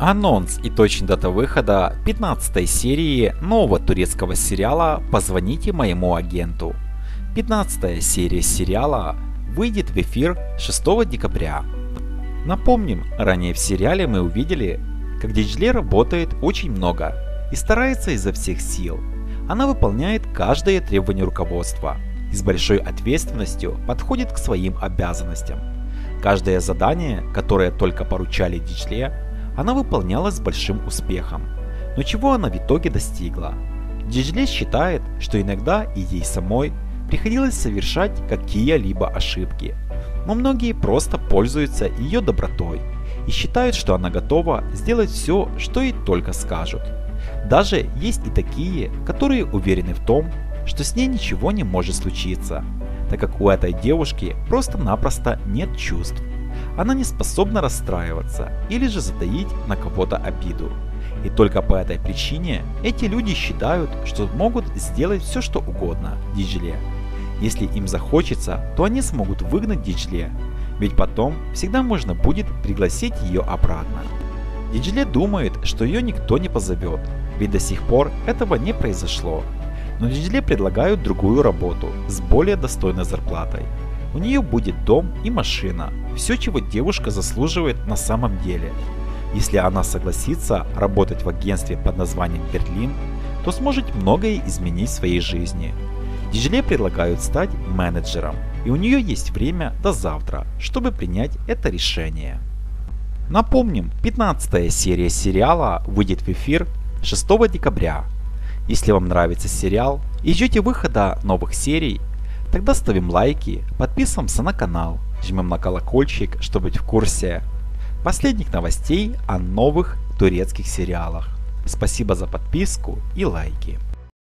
Анонс и точная дата выхода 15 серии нового турецкого сериала «Позвоните моему агенту». 15 серия сериала выйдет в эфир 6 декабря. Напомним, ранее в сериале мы увидели, как Дижле работает очень много и старается изо всех сил. Она выполняет каждое требование руководства и с большой ответственностью подходит к своим обязанностям. Каждое задание, которое только поручали Дижле, она выполняла с большим успехом, но чего она в итоге достигла? Дижле считает, что иногда и ей самой приходилось совершать какие-либо ошибки, но многие просто пользуются ее добротой и считают, что она готова сделать все, что ей только скажут. Даже есть и такие, которые уверены в том, что с ней ничего не может случиться, так как у этой девушки просто-напросто нет чувств. Она не способна расстраиваться или же затаить на кого-то обиду. И только по этой причине эти люди считают, что могут сделать все что угодно Дижле. Если им захочется, то они смогут выгнать Дижле, ведь потом всегда можно будет пригласить ее обратно. Дижле думает, что ее никто не позовет, ведь до сих пор этого не произошло. Но Дижле предлагают другую работу с более достойной зарплатой. У нее будет дом и машина, все, чего девушка заслуживает на самом деле. Если она согласится работать в агентстве под названием «Берлин», то сможет многое изменить в своей жизни. Дижле предлагают стать менеджером, и у нее есть время до завтра, чтобы принять это решение. Напомним, 15 серия сериала выйдет в эфир 6 декабря. Если вам нравится сериал и ждете выхода новых серий, тогда ставим лайки, подписываемся на канал, жмем на колокольчик, чтобы быть в курсе последних новостей о новых турецких сериалах. Спасибо за подписку и лайки.